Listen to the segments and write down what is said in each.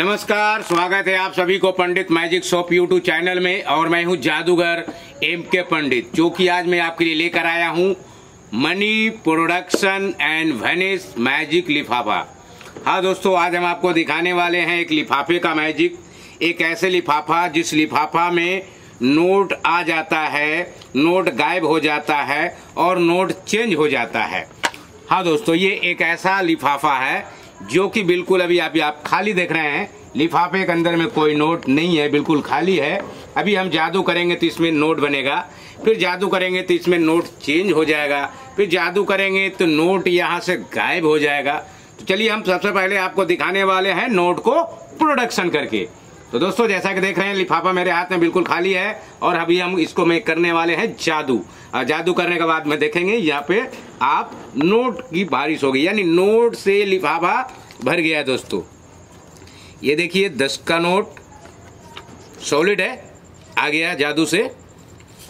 नमस्कार, स्वागत है आप सभी को Pandit magic shop YouTube channel में। और मैं हूं जादूगर एमके पंडित, जो कि आज मैं आपके लिए लेकर आया हूं money production and Venice magic लिफाफा। हाँ दोस्तों, आज हम आपको दिखाने वाले हैं एक लिफाफे का मैजिक, एक ऐसे लिफाफा जिस लिफाफा में नोट आ जाता है, नोट गायब हो जाता है और नोट चेंज हो जाता है। हाँ दोस्तों, ये एक ऐसा लिफाफा है जो कि बिल्कुल अभी आप खाली देख रहे हैं। लिफाफे के अंदर में कोई नोट नहीं है, बिल्कुल खाली है। अभी हम जादू करेंगे तो इसमें नोट बनेगा, फिर जादू करेंगे तो इसमें नोट चेंज हो जाएगा, फिर जादू करेंगे तो नोट यहाँ से गायब हो जाएगा। तो चलिए, हम सबसे पहले आपको दिखाने वाले हैं नोट को प्रोडक्शन करके। तो दोस्तों, जैसा कि देख रहे हैं लिफाफा मेरे हाथ में बिल्कुल खाली है और अभी हम इसको में करने वाले हैं जादू। जादू करने के बाद में देखेंगे यहाँ पे आप नोट की बारिश होगी, यानी नोट से लिफाफा भर गया। दोस्तों, ये देखिए 10 का नोट सॉलिड है, आ गया जादू से।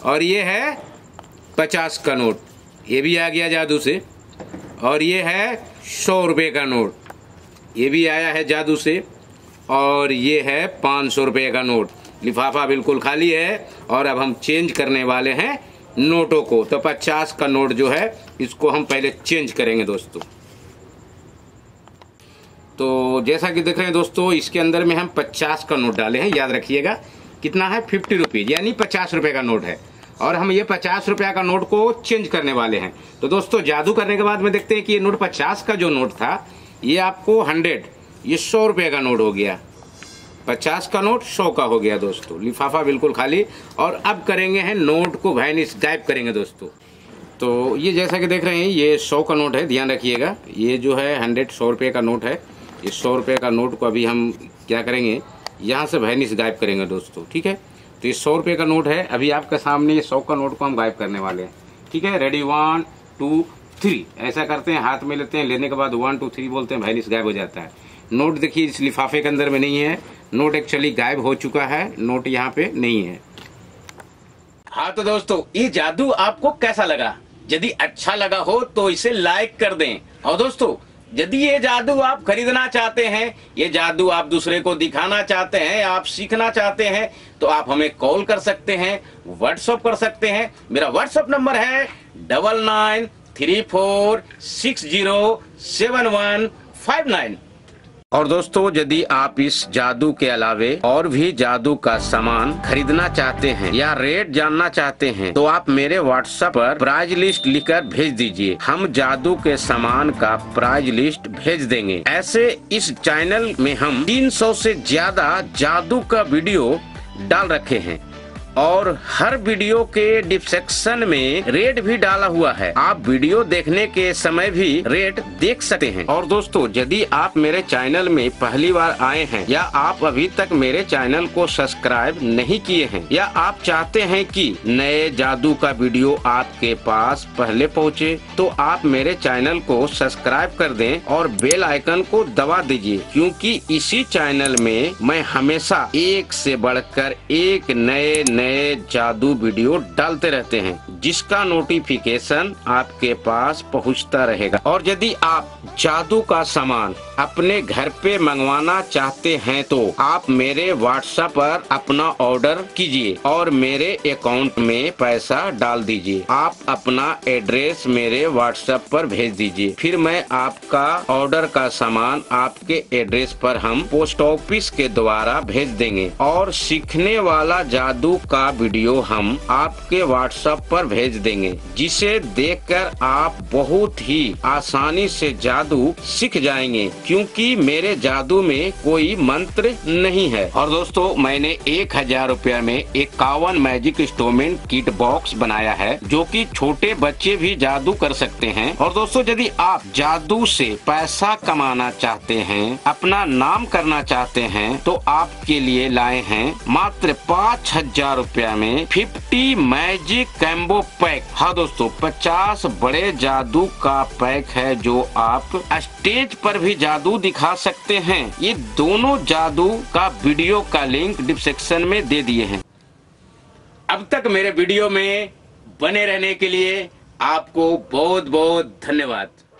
और ये है 50 का नोट, ये भी आ गया जादू से। और ये है 100 रुपये का नोट, ये भी आया है जादू से। और ये है 500 रुपये का नोट। लिफाफा बिल्कुल खाली है और अब हम चेंज करने वाले हैं नोटों को। तो 50 का नोट जो है इसको हम पहले चेंज करेंगे दोस्तों। तो जैसा कि देख रहे हैं दोस्तों, इसके अंदर में हम 50 का नोट डाले हैं। याद रखिएगा कितना है, 50 रुपीज़, यानी 50 रुपये का नोट है। और हम ये 50 रुपये का नोट को चेंज करने वाले हैं। तो दोस्तों, जादू करने के बाद में देखते हैं कि ये नोट 50 का जो नोट था ये आपको 100, ये 100 रुपये का नोट हो गया। 50 का नोट 100 का हो गया। दोस्तों, लिफाफा बिल्कुल खाली। और अब करेंगे हैं नोट को वैनिश, गायब करेंगे दोस्तों। तो ये जैसा कि देख रहे हैं ये 100 का नोट है, ध्यान रखिएगा। ये जो है 100 रुपये का नोट है, ये 100 रुपये का नोट को अभी हम क्या करेंगे, यहाँ से वैनिश गायब करेंगे दोस्तों। ठीक है, तो ये 100 रुपये का नोट है, अभी आपके सामने ये 100 का नोट को हम गायब करने वाले हैं। ठीक है, रेडी, 1 2 3। ऐसा करते हैं, हाथ में लेते हैं, लेने के बाद 1 2 3 बोलते हैं, वैनिश गायब हो जाता है। नोट देखिए इस लिफाफे के अंदर में नहीं है, नोट एक्चुअली गायब हो चुका है, नोट यहाँ पे नहीं है। हाँ तो दोस्तों, ये जादू आपको कैसा लगा? यदि अच्छा लगा हो तो इसे लाइक कर दें। और दोस्तों, यदि ये जादू आप खरीदना चाहते हैं, ये जादू आप दूसरे को दिखाना चाहते हैं, आप सीखना चाहते हैं, तो आप हमें कॉल कर सकते हैं, व्हाट्सएप कर सकते हैं। मेरा व्हाट्सएप नंबर है 9934607159। और दोस्तों, यदि आप इस जादू के अलावे और भी जादू का सामान खरीदना चाहते हैं या रेट जानना चाहते हैं, तो आप मेरे व्हाट्सएप पर प्राइज लिस्ट लिखकर भेज दीजिए, हम जादू के सामान का प्राइज लिस्ट भेज देंगे। ऐसे इस चैनल में हम 300 से ज्यादा जादू का वीडियो डाल रखे हैं और हर वीडियो के डिस्क्रिप्शन में रेट भी डाला हुआ है, आप वीडियो देखने के समय भी रेट देख सकते हैं। और दोस्तों, यदि आप मेरे चैनल में पहली बार आए हैं या आप अभी तक मेरे चैनल को सब्सक्राइब नहीं किए हैं, या आप चाहते हैं कि नए जादू का वीडियो आपके पास पहले पहुंचे, तो आप मेरे चैनल को सब्सक्राइब कर दें और बेल आइकन को दबा दीजिए, क्योंकि इसी चैनल में मैं हमेशा एक से बढ़कर एक नए जादू वीडियो डालते रहते हैं, जिसका नोटिफिकेशन आपके पास पहुंचता रहेगा। और यदि आप जादू का सामान अपने घर पे मंगवाना चाहते हैं, तो आप मेरे व्हाट्सएप पर अपना ऑर्डर कीजिए और मेरे अकाउंट में पैसा डाल दीजिए। आप अपना एड्रेस मेरे व्हाट्सएप पर भेज दीजिए, फिर मैं आपका ऑर्डर का सामान आपके एड्रेस पर हम पोस्ट ऑफिस के द्वारा भेज देंगे। और सीखने वाला जादू का वीडियो हम आपके व्हाट्सएप पर भेज देंगे, जिसे देखकर आप बहुत ही आसानी से जादू सीख जाएंगे, क्योंकि मेरे जादू में कोई मंत्र नहीं है। और दोस्तों, मैंने 1000 रुपये में 51 मैजिक इंस्ट्रूमेंट किट बॉक्स बनाया है, जो कि छोटे बच्चे भी जादू कर सकते हैं। और दोस्तों, यदि आप जादू से पैसा कमाना चाहते हैं, अपना नाम करना चाहते हैं, तो आपके लिए लाए हैं मात्र 5000 रुपया में 50 मैजिक कैम्बो पैक। हाँ दोस्तों, 50 बड़े जादू का पैक है, जो आप स्टेज पर भी जादू दिखा सकते हैं। ये दोनों जादू का वीडियो का लिंक डिस्क्रिप्शन में दे दिए हैं। अब तक मेरे वीडियो में बने रहने के लिए आपको बहुत बहुत धन्यवाद।